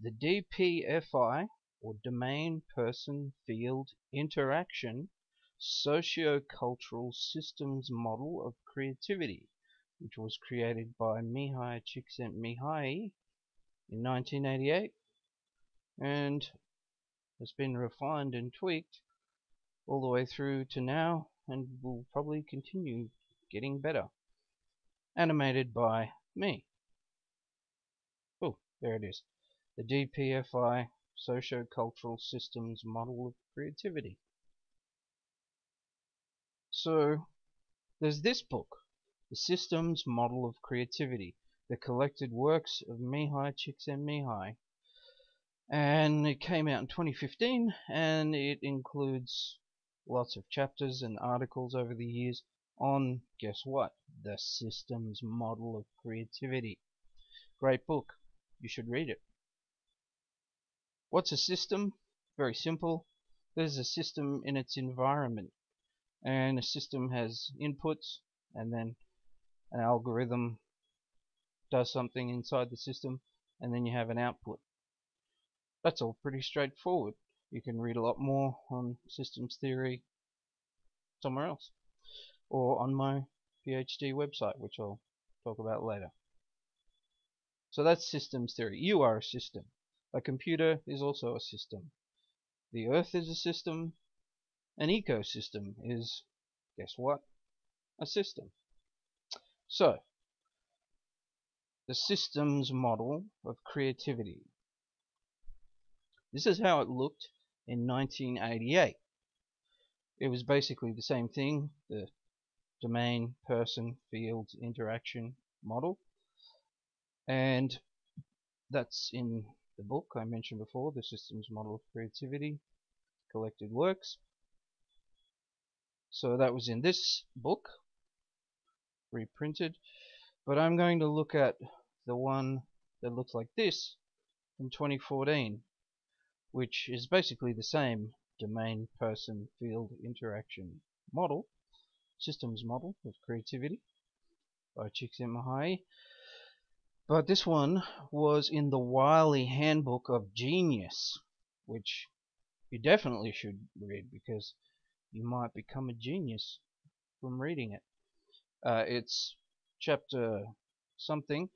the DPFI, or Domain Person Field Interaction, Sociocultural Systems Model of Creativity, which was created by Mihaly Csikszentmihalyi in 1988 and has been refined and tweaked all the way through to now, and will probably continue getting better. Animated by me. Oh, there it is. The DPFI Sociocultural Systems Model of Creativity. So, there's this book, The Systems Model of Creativity, the collected works of Mihaly Csikszentmihalyi. And it came out in 2015, and it includes lots of chapters and articles over the years on, guess what, the systems model of creativity. Great book. You should read it. What's a system? Very simple. There's a system in its environment, and a system has inputs, and then an algorithm does something inside the system, and then you have an output. That's all pretty straightforward. You can read a lot more on systems theory somewhere else, or on my PhD website, which I'll talk about later. So that's systems theory. You are a system. A computer is also a system. The earth is a system. An ecosystem is, guess what, a system. So, the systems model of creativity. This is how it looked in 1988. It was basically the same thing, the domain, person, field, interaction model. And that's in the book I mentioned before, The Systems Model of Creativity, collected works. So that was in this book, reprinted. But I'm going to look at the one that looks like this from 2014, which is basically the same domain, person, field, interaction model. Systems Model of Creativity by Csikszentmihalyi, but this one was in the Wiley Handbook of Genius, which you definitely should read, because you might become a genius from reading it. It's chapter something,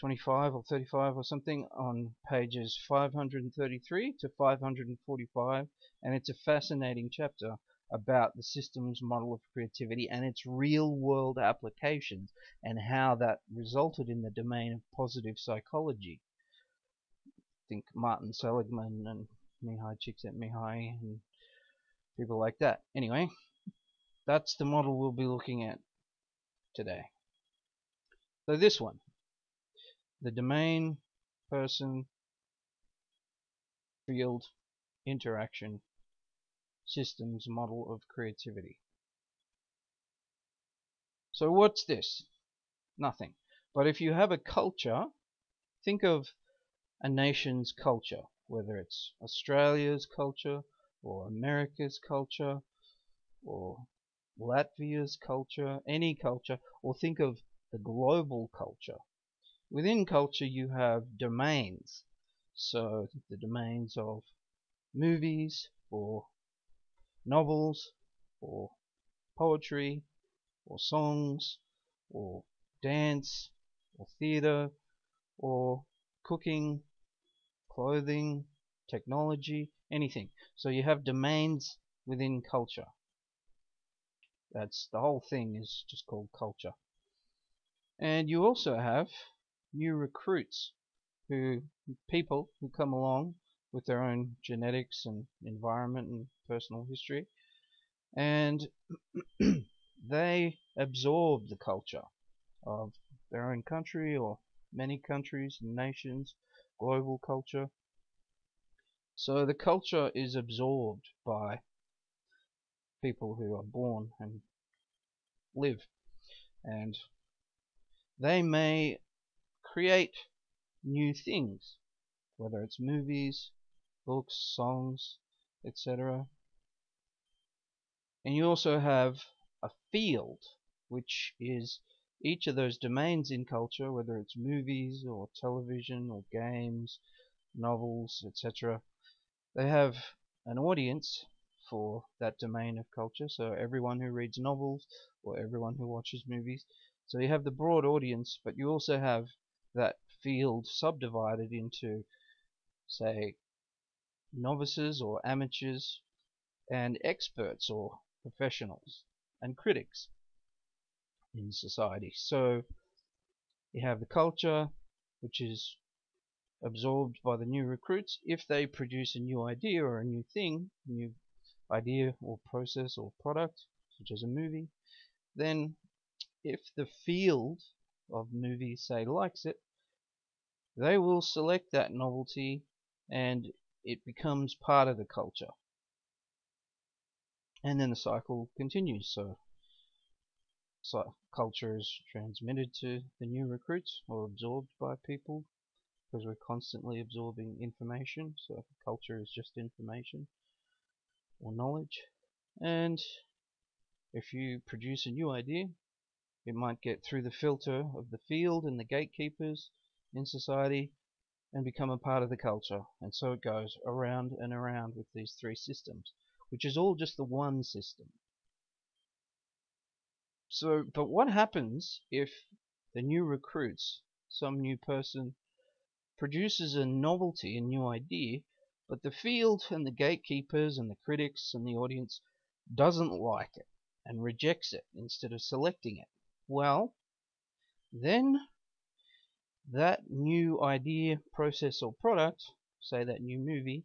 25 or 35 or something, on pages 533 to 545, and it's a fascinating chapter about the systems model of creativity and its real-world applications, and how that resulted in the domain of positive psychology. I think Martin Seligman and Mihaly Csikszentmihalyi and people like that. Anyway, that's the model we'll be looking at today. So this one, the domain, person, field, interaction, systems model of creativity. So what's this? Nothing. But if you have a culture, think of a nation's culture, whether it's Australia's culture or America's culture or Latvia's culture, any culture, or think of the global culture. Within culture you have domains. So the domains of movies or novels or poetry or songs or dance or theater or cooking, clothing, technology, anything. So you have domains within culture. That's the whole thing is just called culture. And you also have new recruits, people who come along with their own genetics and environment and personal history, and they absorb the culture of their own country or many countries and nations, global culture. So the culture is absorbed by people who are born and live, and they may create new things, whether it's movies, books, songs, etc. And you also have a field, which is each of those domains in culture, whether it's movies or television or games novels, etc. They have an audience for that domain of culture, so everyone who reads novels or everyone who watches movies. So you have the broad audience, but you also have that field subdivided into, say, novices or amateurs, and experts or professionals, and critics in society. So you have the culture, which is absorbed by the new recruits if they produce a new idea or a new thing, new idea or process or product, such as a movie. Then if the field of movies, say, likes it, they will select that novelty and it becomes part of the culture. And then the cycle continues. So culture is transmitted to the new recruits or absorbed by people, because we're constantly absorbing information. So culture is just information or knowledge. And if you produce a new idea, it might get through the filter of the field and the gatekeepers in society and become a part of the culture. And so it goes around and around with these three systems, which is all just the one system. So, but what happens if the new recruits, some new person, produces a novelty, a new idea, but the field and the gatekeepers and the critics and the audience doesn't like it and rejects it instead of selecting it? Well, then that new idea, process or product, say that new movie,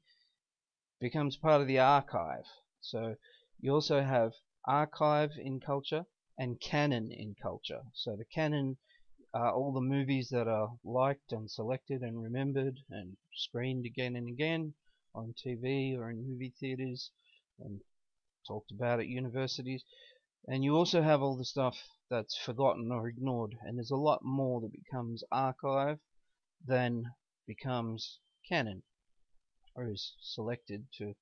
becomes part of the archive. So you also have archive in culture and canon in culture. So the canon are all the movies that are liked and selected and remembered and screened again and again on TV or in movie theaters and talked about at universities. And you also have all the stuff that's forgotten or ignored, and there's a lot more that becomes archive than becomes canon or is selected to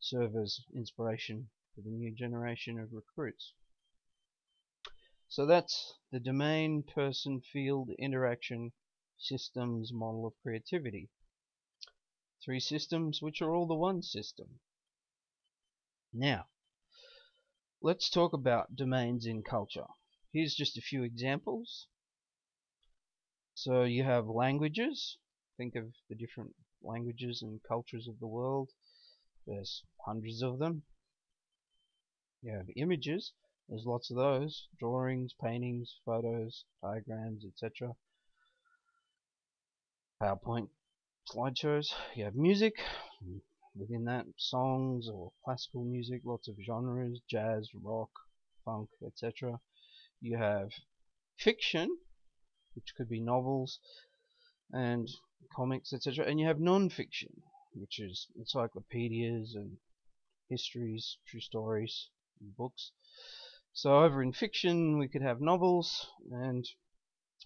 serve as inspiration for the new generation of recruits. So that's the domain, person, field, interaction, systems model of creativity. Three systems which are all the one system. Now, let's talk about domains in culture. Here's just a few examples. So you have languages. Think of the different languages and cultures of the world. There's hundreds of them. You have images. There's lots of those. Drawings, paintings, photos, diagrams, etc. PowerPoint slideshows. You have music. Within that, songs or classical music. Lots of genres. Jazz, rock, funk, etc. You have fiction, which could be novels and comics, etc. And you have non-fiction, which is encyclopedias and histories, true stories, and books. So over in fiction, we could have novels and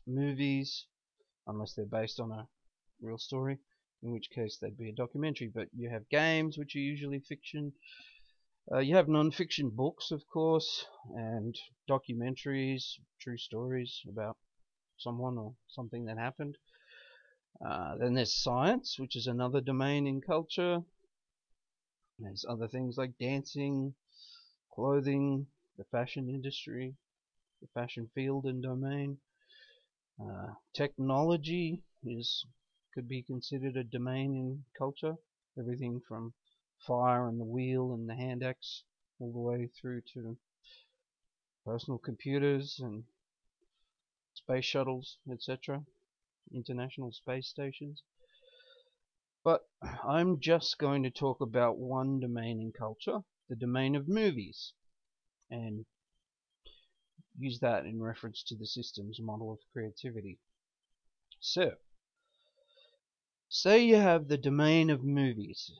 movies, unless they're based on a real story, in which case they'd be a documentary. But you have games, which are usually fiction. You have non-fiction books, of course, and documentaries, true stories about someone or something that happened. Then there's science, which is another domain in culture. There's other things like dancing, clothing, the fashion industry, the fashion field and domain. Technology could be considered a domain in culture. Everything from fire and the wheel and the hand axe all the way through to personal computers and space shuttles, etc. International space stations. But I'm just going to talk about one domain in culture, the domain of movies, and use that in reference to the systems model of creativity. So, say you have the domain of movies.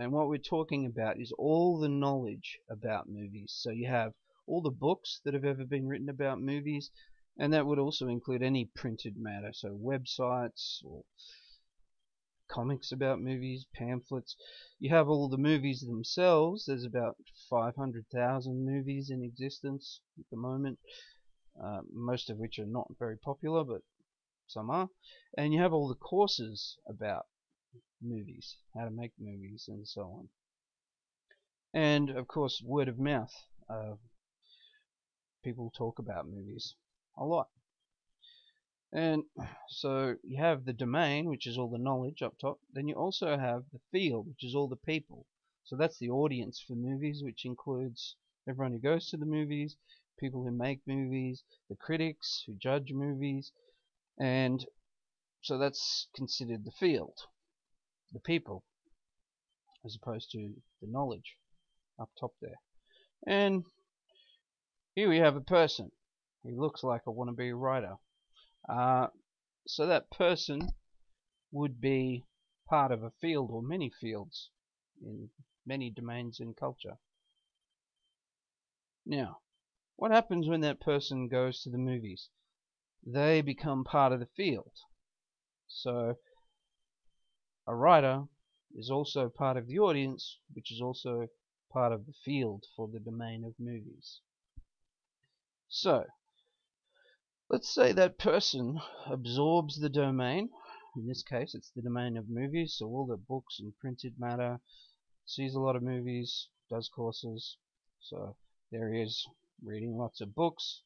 And what we're talking about is all the knowledge about movies. So you have all the books that have ever been written about movies, and that would also include any printed matter, so websites or comics about movies, pamphlets. You have all the movies themselves. There's about 500,000 movies in existence at the moment, most of which are not very popular, but some are. And you have all the courses about movies, how to make movies, and so on. And of course, word of mouth. People talk about movies a lot. And so you have the domain, which is all the knowledge up top. Then you also have the field, which is all the people. So that's the audience for movies, which includes everyone who goes to the movies, people who make movies, the critics who judge movies. And so that's considered the field, the people, as opposed to the knowledge up top there. And here we have a person. He looks like a wannabe writer. So that person would be part of a field or many fields in many domains in culture. Now, what happens when that person goes to the movies? They become part of the field. So a writer is also part of the audience, which is also part of the field for the domain of movies. So let's say that person absorbs the domain. In this case, it's the domain of movies, so all the books and printed matter, sees a lot of movies, does courses. So there he is, reading lots of books.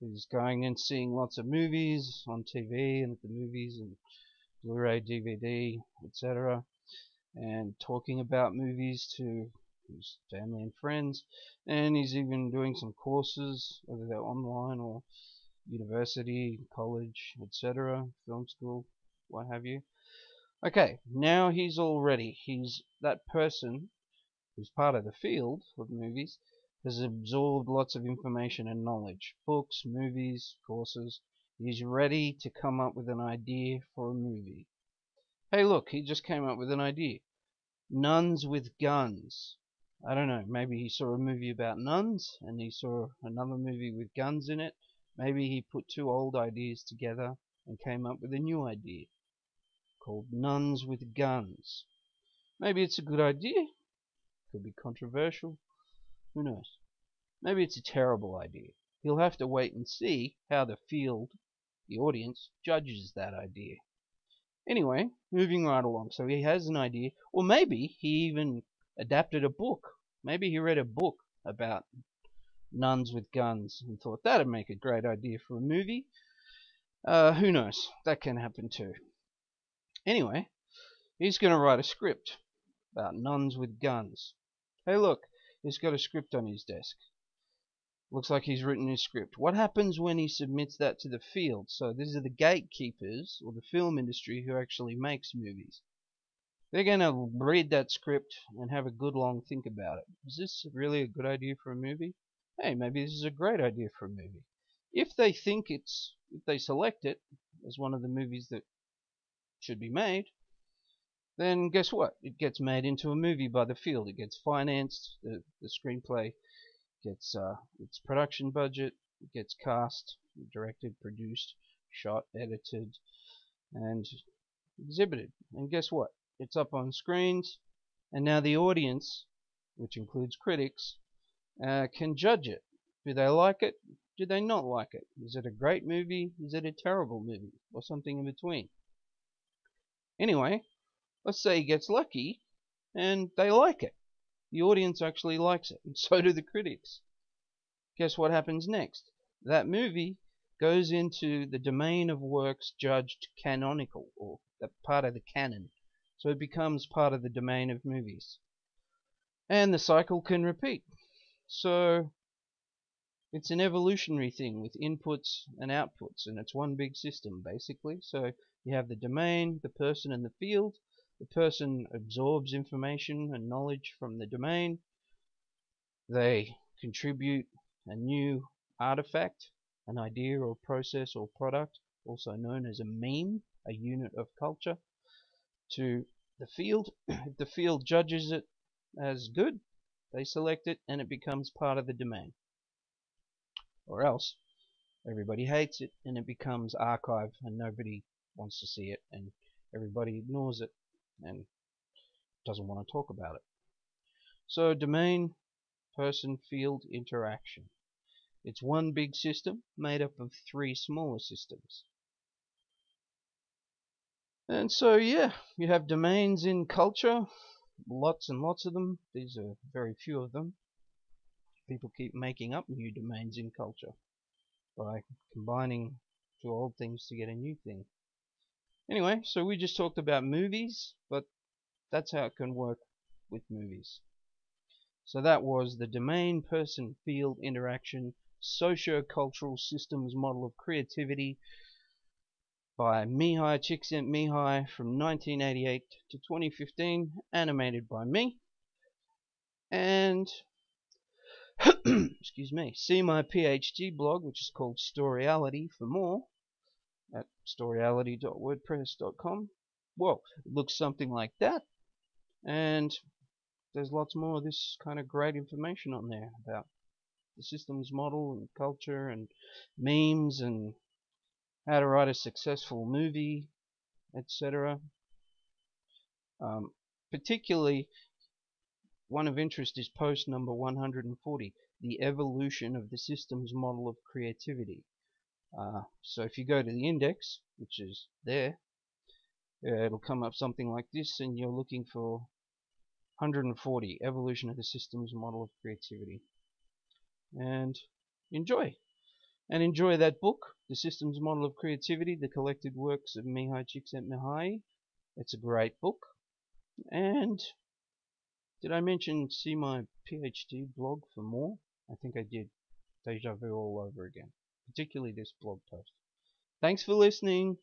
He's going and seeing lots of movies on TV and at the movies and Blu-ray, DVD, etc. And talking about movies to his family and friends. And he's even doing some courses, whether they're online or university, college, etc., film school, what have you. Okay, now he's all ready. He's that person who's part of the field of movies, has absorbed lots of information and knowledge, books, movies, courses. He's ready to come up with an idea for a movie. Hey, look, he just came up with an idea. Nuns with guns. I don't know, maybe he saw a movie about nuns and he saw another movie with guns in it. Maybe he put two old ideas together and came up with a new idea called Nuns with Guns. Maybe it's a good idea. Could be controversial. Who knows? Maybe it's a terrible idea. He'll have to wait and see how the field, the audience, judges that idea. Anyway, moving right along. So he has an idea. Or maybe he even adapted a book. Maybe he read a book about nuns with guns and thought that'd make a great idea for a movie. Who knows? That can happen too. Anyway, he's going to write a script about nuns with guns. Hey, look. He's got a script on his desk. Looks like he's written his script. What happens when he submits that to the field? So these are the gatekeepers, or the film industry, who actually makes movies. They're going to read that script and have a good long think about it. Is this really a good idea for a movie? Hey, maybe this is a great idea for a movie. If they think it's, if they select it as one of the movies that should be made, then guess what? It gets made into a movie by the field. It gets financed, the screenplay gets its production budget, it gets cast, directed, produced, shot, edited, and exhibited. And guess what? It's up on screens, and now the audience, which includes critics, can judge it. Do they like it? Do they not like it? Is it a great movie? Is it a terrible movie? Or something in between? Anyway, let's say he gets lucky, and they like it. The audience actually likes it, and so do the critics. Guess what happens next? That movie goes into the domain of works judged canonical, or part of the canon. So it becomes part of the domain of movies. And the cycle can repeat. So it's an evolutionary thing with inputs and outputs, and it's one big system, basically. So you have the domain, the person, and the field. The person absorbs information and knowledge from the domain. They contribute a new artifact, an idea or process or product, also known as a meme, a unit of culture, to the field. If the field judges it as good, they select it and it becomes part of the domain. Or else, everybody hates it and it becomes archived and nobody wants to see it and everybody ignores it and doesn't want to talk about it. So domain, person, field, interaction. It's one big system made up of three smaller systems. And so, yeah, you have domains in culture, lots and lots of them. These are very few of them. People keep making up new domains in culture by combining two old things to get a new thing. Anyway, so we just talked about movies, but that's how it can work with movies. So that was the domain, person, field, interaction, socio-cultural systems model of creativity by Mihaly Csikszentmihalyi from 1988 to 2015, animated by me. And excuse me, see my PhD blog, which is called Storyality, for more at storyality.wordpress.com. Well, it looks something like that, and there's lots more of this kind of great information on there about the systems model and culture and memes and how to write a successful movie, etc. Particularly, one of interest is post number 140, the evolution of the systems model of creativity. So if you go to the index, which is there, it'll come up something like this, and you're looking for 140, evolution of the systems model of creativity. And enjoy. And enjoy that book, The Systems Model of Creativity, The Collected Works of Mihaly Csikszentmihalyi. It's a great book. And did I mention see my PhD blog for more? I think I did. Deja vu all over again. Particularly this blog post. Thanks for listening.